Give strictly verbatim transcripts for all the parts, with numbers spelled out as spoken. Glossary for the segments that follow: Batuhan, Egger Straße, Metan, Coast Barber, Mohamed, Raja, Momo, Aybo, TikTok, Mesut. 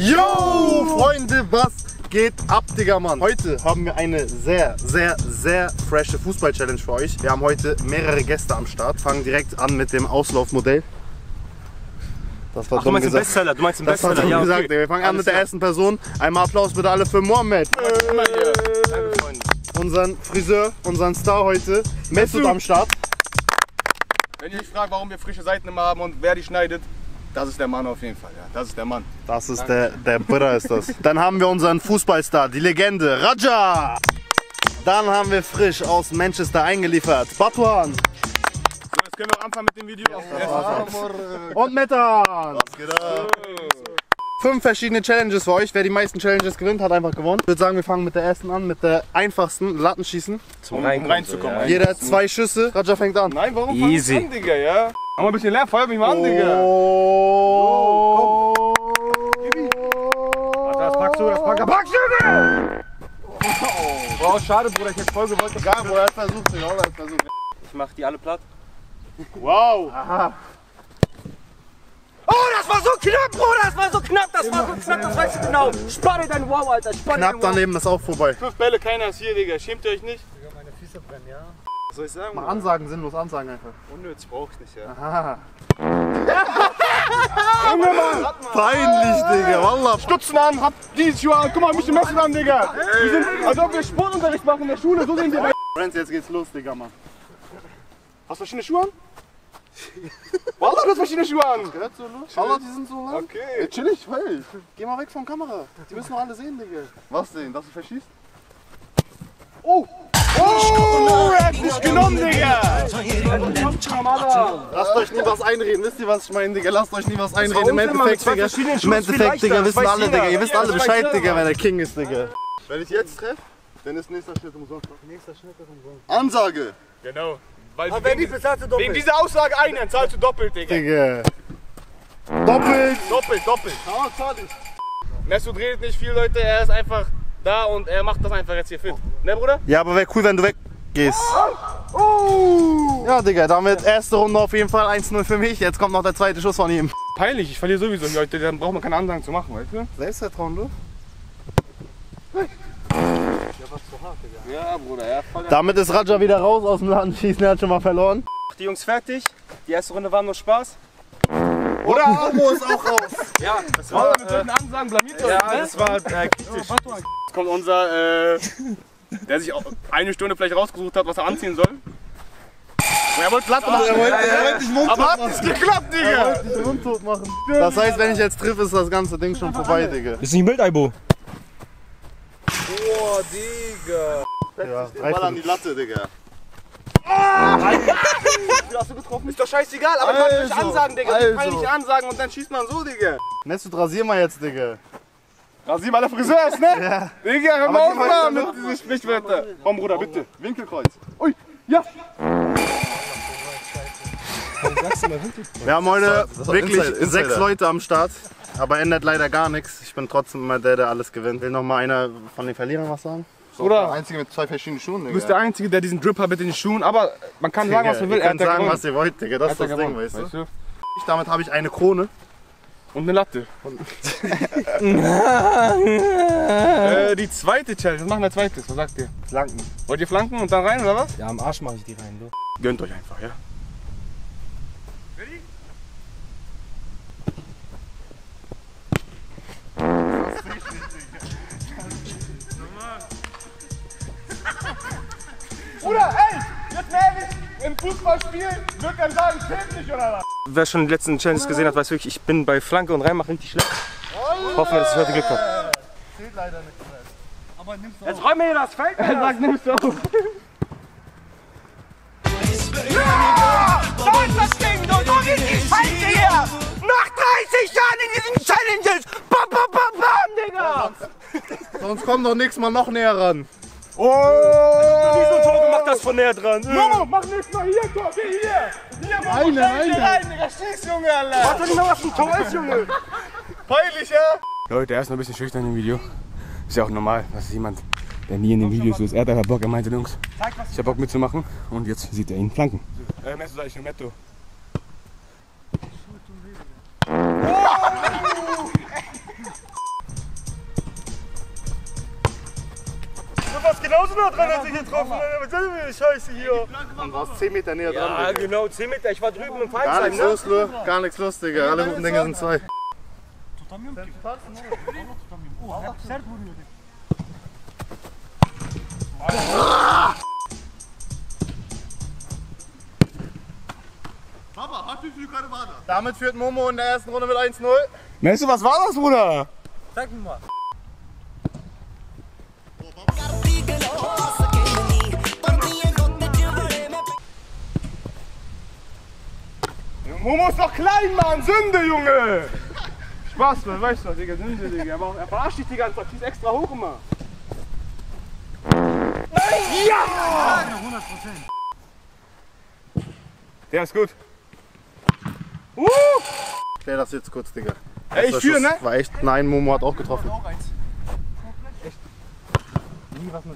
Yo, Freunde, was geht ab, Digga, Mann? Heute haben wir eine sehr, sehr, sehr frische Fußball-Challenge für euch. Wir haben heute mehrere Gäste am Start. Fangen direkt an mit dem Auslaufmodell. Das war Ach, du meinst gesagt. den Bestseller, du meinst den das Bestseller. Ja, gesagt, okay. Wir fangen Alles an mit der klar. ersten Person. Einmal Applaus bitte alle für Mohamed. Danke, Freunde. Unseren Friseur, unseren Star heute, Mesut am Start. Wenn ihr mich fragt, warum wir frische Seiten immer haben und wer die schneidet, das ist der Mann auf jeden Fall, ja. Das ist der Mann. Das ist Danke. der, der Bruder ist das. Dann haben wir unseren Fußballstar, die Legende, Raja. Dann haben wir frisch aus Manchester eingeliefert, Batuhan. So, jetzt können wir anfangen mit dem Video. Ja, und Metan. Was geht ab? Fünf verschiedene Challenges für euch. Wer die meisten Challenges gewinnt, hat einfach gewonnen. Ich würde sagen, wir fangen mit der ersten an, mit der einfachsten, Lattenschießen. Zum um, um reinzukommen. Ja. Jeder hat zwei Schüsse. Raja fängt an. Nein, warum Easy. fangst du an, Digga, ja? Mach mal ein bisschen leer, feuer mich mal an, Digga. Oh, oh, komm. Gib ihn. Das packst du, das packst du. Packst du, Digga! Oh, wow, schade, Bruder, ich hätte voll gewollt. Egal, Bruder, er versucht es, er versucht es. Ich mach die alle platt. Wow. Aha. Oh, das war so knapp, Bruder, das war so knapp, das war so knapp, das weißt du genau. Spare dein Wow, Alter, spare dein Wow. Knapp daneben, das ist auch vorbei. Fünf Bälle, keiner ist hier, Digga, schämt ihr euch nicht? Digga, meine Füße brennen, ja. Was soll ich sagen? Mal oder? Ansagen, sinnlos ansagen einfach. Unnütz, brauch ich nicht, ja. Aha. Junge, Mann! Peinlich, Digga, wallah. Stutzen an, hab dieses Jahr an, guck mal, mich den Messer an, Digga. Wir sind, als ob wir Sportunterricht machen in der Schule, so sehen wir das. Friends, jetzt geht's los, Digga, Mann. Hast du verschiedene Schuhe an? Wallah, du hast verschiedene Schuhe an! Das gehört so los. Wallah, die sind so lang. Okay. Hey, chillig, hey. Geh mal weg von der Kamera. Die müssen doch alle sehen, Digga. Was sehen? Dass du verschießt? Oh! Oh, er hat dich genommen, Digga! Lasst euch nie was einreden, wisst ihr, was ich meine, Digga? Lasst euch nie was einreden. Im Endeffekt, Digga, im Endeffekt, Digga, wissen alle, Digga. Ihr wisst alle Bescheid, Digga, wer der King ist, Digga. Wenn ich jetzt treffe, dann ist nächster Schritt umsonst. Nächster Schritt umsonst. Ansage! Genau. Weil Aber wenn nicht, bezahlst du doppelt. Wegen dieser Aussage ein, dann zahlst du doppelt, Digga. Digga. Doppelt! Doppelt, doppelt. Ah, zahl dich. Mesut redet nicht viel, Leute, er ist einfach da und er macht das einfach jetzt hier fit. Ne, Bruder? Ja, aber wäre cool, wenn du weggehst. Oh. Oh. Ja, Digga, damit erste Runde auf jeden Fall eins null für mich. Jetzt kommt noch der zweite Schuss von ihm. Peinlich, ich verliere sowieso, Leute, dann braucht man keine Ansagen zu machen, weißt du? Selbstvertrauen, du? Hey. Ja, was zu hart, Digga. Ja, Bruder, ja. Voll damit ist Raja wieder raus aus dem Lattenschießen, er hat schon mal verloren. Die Jungs fertig, die erste Runde war nur Spaß. Oder Momo ist auch raus. Ja, das war mit guten Ansagen blamiert worden. Ja, das war äh, kritisch. Jetzt kommt unser, äh, der sich auch eine Stunde vielleicht rausgesucht hat, was er anziehen soll. Und er wollte platt machen. Er wollte, er wollte dich mundtot machen. Aber hat nicht geklappt, Digga. Er wollte dich mundtot machen. Das heißt, wenn ich jetzt triff, ist das ganze Ding schon vorbei, Digga. Ist nicht mild, Aibo. Boah, Digga. Ja, den Ball an die Latte, Digga. Hast du getroffen? Ist doch scheißegal, aber also, ich kann nicht ansagen, Digga. Also. Ich kann nicht ansagen und dann schießt man so, Digga. Mesut, rasier mal jetzt, Digga. Rasier mal der Friseur ist, ne? Ja. Digga, hör mal auf mal mit diesen Sprichwörter. Komm, Bruder, bitte. Winkelkreuz. Ui, ja. Wir haben heute wirklich sechs Leute am Start, aber ändert leider gar nichts. Ich bin trotzdem immer der, der alles gewinnt. Will noch mal einer von den Verlierern was sagen? Oder? Der Einzige mit zwei verschiedenen Schuhen, Digga. Du bist der Einzige, der diesen Drip hat mit den Schuhen, aber man kann Digga, sagen, was man will. Ihr könnt sagen, was ihr wollt, Digga. Das ist das Ding, weißt du? weißt du? Damit habe ich eine Krone. Und eine Latte. Und äh, die zweite Challenge. Was machen wir zweites? Was sagt ihr? Flanken. Wollt ihr flanken und dann rein, oder was? Ja, am Arsch mache ich die rein, du. Gönnt euch einfach, ja? Ready? Bruder, ey, jetzt mal ehrlich, im Fußballspiel wird dann sagen, zählt nicht, oder was? Wer schon die letzten Challenges gesehen hat, weiß wirklich, ich bin bei Flanke und Reinmachen richtig schlecht. Olle. Hoffen wir, dass ich heute Glück habe. Zählt leider nicht, aber nimmst du auf. Jetzt räumen wir das Feld, er sagt, nimmst du auf. Ja! So ist das Ding, so geht die Scheiße hier! Nach dreißig Jahren in diesen Challenges! Bam, bam, bam, bam, Digga! Sonst kommt doch nächstes Mal noch näher ran. Oh! Wie so ein Tor gemacht, das von näher dran. Momo, mach nichts mal hier, Tor, geh hier! Hier, Momo, eine, eine. Hier rein, Digga, schieß, Junge, Alter! Warte nicht mal, was ein Tor ist, Junge! Peinlich, ja? Leute, er ist noch ein bisschen schüchtern im Video. Ist ja auch normal, dass jemand, der nie in den Videos ist, er hat einfach Bock, er meinte, Jungs, ich hab Bock mitzumachen und jetzt sieht er ihn flanken. Äh, Mesut, sag ich nur Metto. genauso nah dran, als ich getroffen habe. Was ist denn die Scheiße hier? Du warst zehn Meter näher dran. Ja, genau, zehn Meter. Ich war drüben im Feinstein. Gar nichts los, Lu. Gar nichts los, Digga. Alle guten Dinge sind zwei. Baba, was für viel gerade war das? Damit führt Momo in der ersten Runde mit eins null. Mesut, was war das, Bruder? Zeig mir mal. Momo ist doch klein, Mann! Sünde, Junge! Spaß, man, weißt du, Digga, Sünde, Digga. Aber er verarscht dich die ganze Zeit, schießt extra hoch immer. Ja! hundert Prozent. Der ist gut. Uh! Klär das jetzt kurz, Digga. Ey, ich führe, ne? War echt, nein, Momo hat auch getroffen.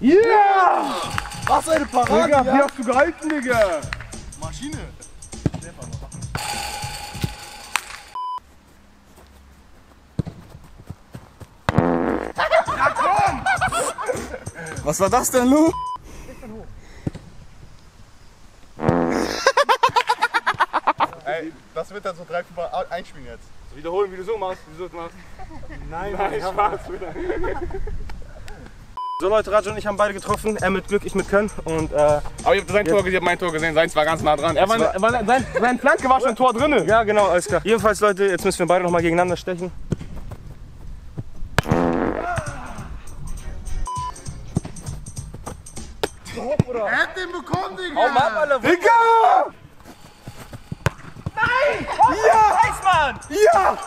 Ja! Yeah! Was eine Parade! Digga, ja. Wie hast du gehalten, Digga? Maschine! Ja, komm! Was war das denn, Lu? Ich bin hoch. Ey, das wird dann so drei, vier Mal einspielen jetzt. So wiederholen, wie du so machst, wie du so machst. Nein, nein, Spaß, wieder. So Leute, Raja und ich haben beide getroffen, er mit Glück, ich mit Können. Und, äh, aber ich habe sein Tor gesehen, ich habe mein Tor gesehen, seins war ganz nah dran. Er war, war, war, sein, sein Flanke war schon Tor drinne. Ja genau, alles klar. Jedenfalls Leute, jetzt müssen wir beide nochmal gegeneinander stechen. Top, oder? Er hat den bekommen, Digga! Oh Mann, Alter! Digga! Nein! Oh, ja! Scheiß, Mann! Ja!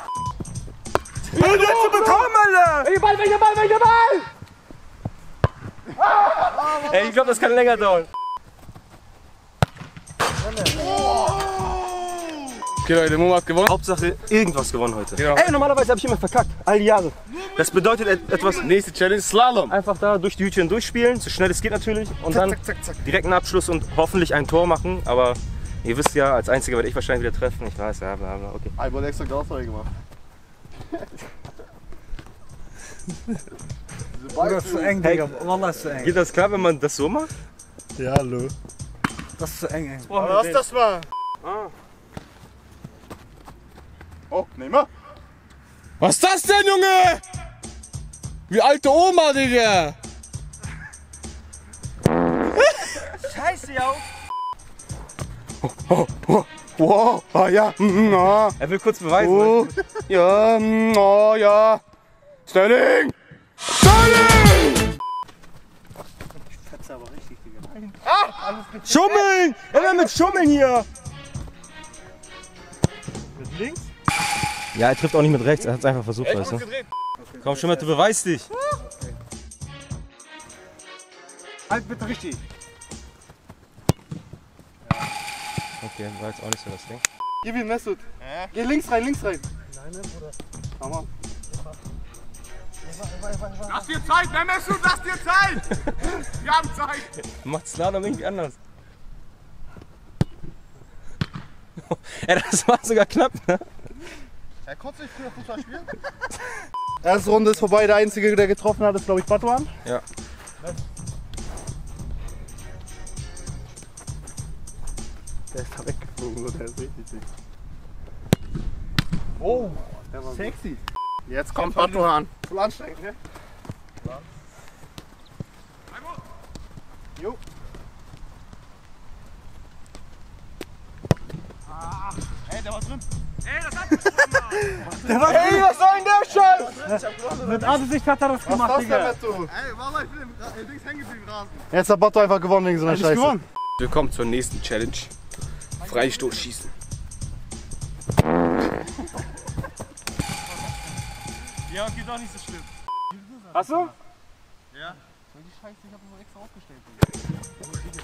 Ich hab den letzten bekommen, Alter! Welcher Ball, welcher Ball, welcher Ball! Ey, ich glaube, das kann länger dauern. Okay Leute, Momo hat gewonnen. Hauptsache irgendwas gewonnen heute. Genau. Ey, normalerweise habe ich immer verkackt, all die Jahre. Das bedeutet etwas. Nächste Challenge, Slalom. Einfach da durch die Hütchen durchspielen, so schnell es geht natürlich. Und dann direkt einen Abschluss und hoffentlich ein Tor machen. Aber ihr wisst ja, als Einziger werde ich wahrscheinlich wieder treffen. Ich weiß, ja, bla bla, okay. Ich wurde extra Golfball gemacht. Bruder, das ist zu eng, Digga. Wallah, ist zu eng. Geht das klar, wenn man das so macht? Ja, hallo. Das ist zu eng, ey. Oh, lass das mal. Ah. Oh, nehm mal. Was ist das denn, Junge? Wie alte Oma, Digga. Scheiße, ja. Oh, oh, oh. Wow, ah, ja. Mm, ah. Er will kurz beweisen. Oh. Ja, mm, oh, ja. Sterling! Sterling! Ich fetze aber richtig, Digga. Ah! Alles mit Schummeln! Immer mit Schummeln hier! Mit links? Ja, er trifft auch nicht mit rechts, er hat es einfach versucht, weißt du? Komm, Schummel, du beweist dich! Okay. Halt bitte richtig! Ja. Okay, war jetzt auch nicht so das Ding. Gib ihm Mesut! Äh? Geh links rein, links rein! Nein, nein, Bruder. Komm mal. Lass dir Zeit, wenn es tut, lass dir Zeit! Wir haben Zeit! Macht's Slalom irgendwie anders. Ey, das war sogar knapp, ne? Er konnte nicht früher Fußball spielen. Erste Runde ist vorbei, der Einzige, der getroffen hat, ist glaube ich Batuhan. Ja. Der ist da weggeflogen, der ist richtig dick. Oh, der war sexy. Jetzt kommt Batuhan. Voll anstrengend, ne? Jo. Ah, ey, der war drin. Ey, das hat der war ey, was soll denn der Scheiß? Mit Absicht hat er das gemacht, was Digga. Was ist das denn, Mesut? Ey, war ich bin links hängen geblieben, Rasen. Jetzt hat Batu einfach gewonnen wegen so einer Scheiße. Gewonnen. Willkommen zur nächsten Challenge. Freistoß schießen. Ja, geht doch nicht so schlimm. Hast du? Ja. Soll die Scheiße, ich hab nur extra aufgestellt.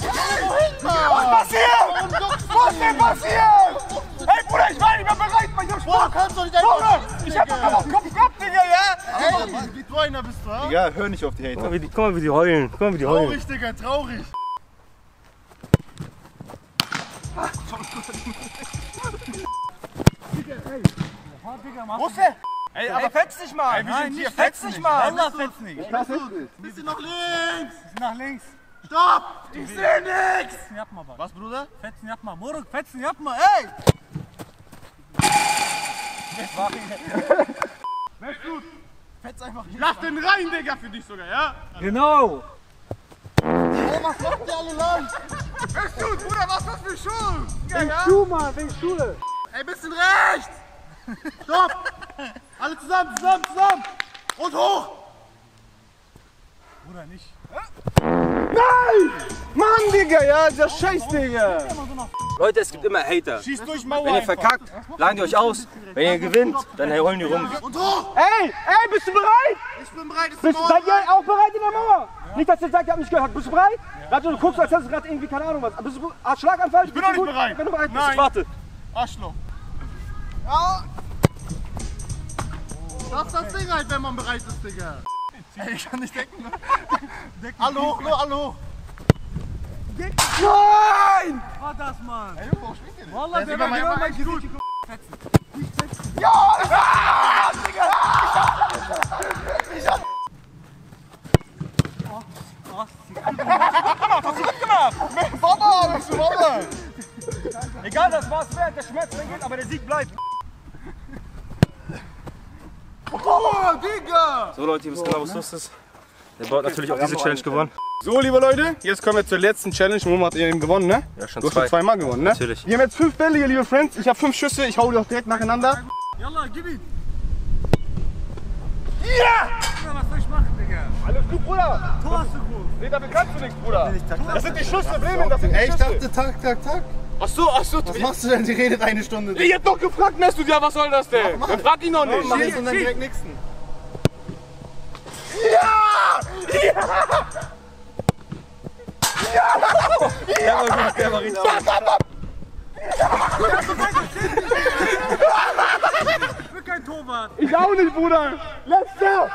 Hey, was ist passiert? Was ist denn passiert? Hey Bruder, ich war nicht mehr bereit, weil ich hab Spaß. Boah, kannst du nicht einfach schießen, ich hab doch Kopf, Kopf, Digga, ja? Hey, wie du einer bist, oder? Ja, hör nicht auf die Hater. Guck mal, wie die, guck mal, wie die heulen. Guck mal, wie die heulen. Traurig, Digga, traurig. Digga, ey. Wo ist der? Ey, aber ey, fetz dich mal! Ey, wir sind hier, fetz dich mal! Allah, fetz nicht! Bist du noch links? Bist du nach links? Stopp! Ich seh nix! Fetzen yapma bak. Was, Bruder? Fetzen yapma. Moruk, fetzen yapma, ey! Mesut! Fetz einfach nicht! Lass den rein, Digga, für dich sogar, ja? Genau! Ey, was macht ihr alle lang? Mesut, Bruder, was ist das für Schuhe? Wegen Schuhe, Mann, wegen Schule! Ey, bisschen rechts! Stopp! Alle zusammen, zusammen, zusammen! Und hoch! Bruder, nicht. Nein! Mann, Digga, ja, dieser Scheiß, Digga! Leute, es gibt immer Hater. Schießt durch Mauer. Wenn ihr verkackt, laden die euch aus. Wenn ihr gewinnt, dann holen die rum. Und hoch! Ey, ey, bist du bereit? Ich bin bereit, ist bist du Seid ihr auch bereit in der Mauer? Ja. Nicht, dass ihr sagt, ihr habt nicht gehört. Bist du bereit? Ja. Du guckst, als hättest du gerade irgendwie, keine Ahnung was. Bist du bereit? Schlaganfall? Ich bin doch nicht bereit. Wenn du bereit bist, warte. Arschloch. Ja. Das ist das Ding halt, wenn man bereit ist, Digga. Ey, ich kann nicht decken, ne? Alle hoch, nur alle hoch. Nein! Was war das, Mann? Ey, Junge, warum springt ihr denn? Wallah, der war mein Mann, mein Gesicht. Fetzen. Nicht fetzen. Ja! Digga! Ich hab... Oh, was? Was hast du gemacht? Wallah, bist du Wallah! Egal, das war's wert, der Schmerz vergeht, aber der Sieg bleibt. Oh, Digga! So Leute, ihr wisst klar, was los ist. Der Bauer hat natürlich auch diese Challenge gewonnen. So, liebe Leute, jetzt kommen wir zur letzten Challenge. Momo hat eben gewonnen, ne? Ja, schon zwei. Du hast schon zweimal gewonnen, ne? Natürlich. Wir haben jetzt fünf Bälle hier, liebe Friends. Ich habe fünf Schüsse, ich hau die auch direkt nacheinander. Jalla, gib ihn! Ja! Bruder, was soll ich machen, Digga? Alles gut, Bruder! Tor hast du gut! Nee, damit kannst du nichts, Bruder! Das sind die Schüsse, Bremen, das sind die Schüsse! Ey, ich dachte, tak, tak, tak! Ach so, ach so. Was machst du denn? Sie redet eine Stunde. Ich hab doch gefragt, Mesut, ja, was soll das denn? Ach, dann frag ihn noch nicht. Mach jetzt und dann direkt nächsten. Ja! Ja! Ja! Der war gut, der war richtig. Ich bin kein Torwart. Ich auch nicht, Bruder. Letzter!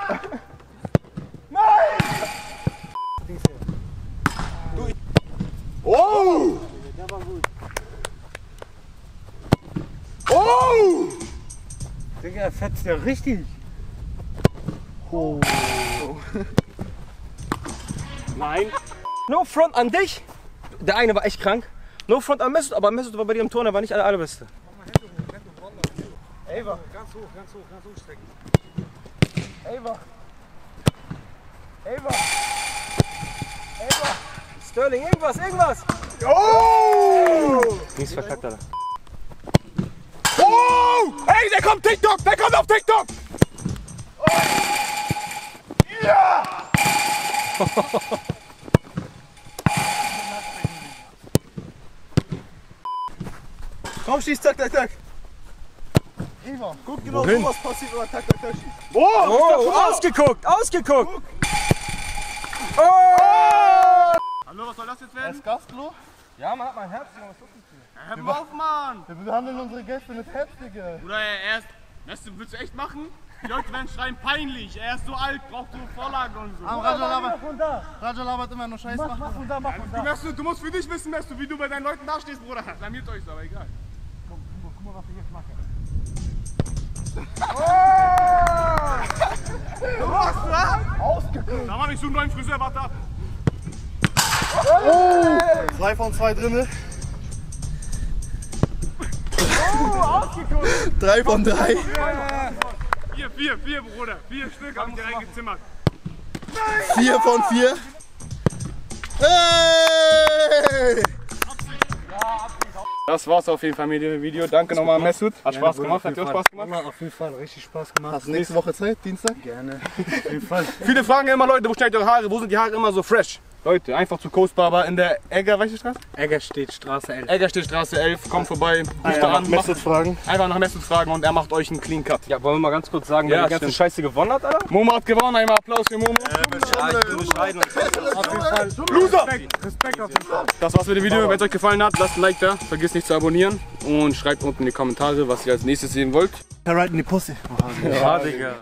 Nein! Oh! Der war gut. Oh! Digga, er fetzt ja richtig. Oh. Nein. No front an dich. Der eine war echt krank. No front an Mesut, aber Mesut war bei dir im Turn, er war nicht der allerbeste. Mach mal Hände hoch, Hände hoch, Wallah. Eva. Ganz hoch, ganz hoch, ganz hoch stecken. Eva. Eva. Eva. Sterling, irgendwas, irgendwas. Oh! Nichts verkackt, Alter. Oh! Ey, der kommt TikTok! Der kommt auf TikTok! Oh. Ja! Komm, schieß, tak, tak, tak! Ivan, guck genau, wohin? So was passiert, wenn man tak, tak, tak schießt. Oh! Oh, oh. Ausgeguckt! Ausgeguckt! Guck. Oh! Hallo, was soll das jetzt werden? Das Gastklo? Ja, man hat mein Herz, Junge, was tut denn hier? Hör mal auf, Mann! Wir behandeln unsere Gäste mit Herz, Digga! Bruder, er ist... Weißt, willst du echt machen? Die Leute werden schreien, peinlich! Er ist so alt, braucht so Vorlagen und so! Aber Raja labert... Raja labert immer nur Scheiß, mach, mach von da, mach von da! Du, du musst für dich wissen, Mesut, wie du bei deinen Leuten dastehst, Bruder! Blamiert euch, aber egal! Komm, guck mal, guck mal, was ich jetzt mache! Oh! Was, was? Ausgeguckt! Da war nicht so ein neuer Friseur, warte ab! Oh! Zwei von zwei drinne. Oh, ausgeguckt! Drei von drei. Yeah. Vier, vier, vier, Bruder. Vier Stück haben die reingezimmert. Nein. Vier von vier. Hey! Das war's auf jeden Fall mit dem Video. Danke nochmal, Mesut. Hat Gerne, Spaß gemacht, hat dir auch Spaß gemacht? Immer auf jeden Fall, richtig Spaß gemacht. Hast du nächste Woche Zeit, Dienstag? Gerne. Auf jeden Fall. Viele fragen immer, Leute, wo schneidet ihr eure Haare? Wo sind die Haare immer so fresh? Leute, einfach zu Coast Barber in der Egger, welche Straße? Egger Straße elf. Egger Straße elf, kommt vorbei, ruft da an, Mesut fragen. Einfach nach Mesut fragen und er macht euch einen clean cut. Ja, wollen wir mal ganz kurz sagen, ja, wer die ganze Scheiße gewonnen hat, Alter? Momo hat gewonnen, einmal Applaus für Momo. Loser! Respekt auf jeden Fall. Das war's mit dem Video, wenn es euch gefallen hat, lasst ein Like da, vergisst nicht zu abonnieren und schreibt unten in die Kommentare, was ihr als nächstes sehen wollt. Right in die Pussy. Ja, Digga.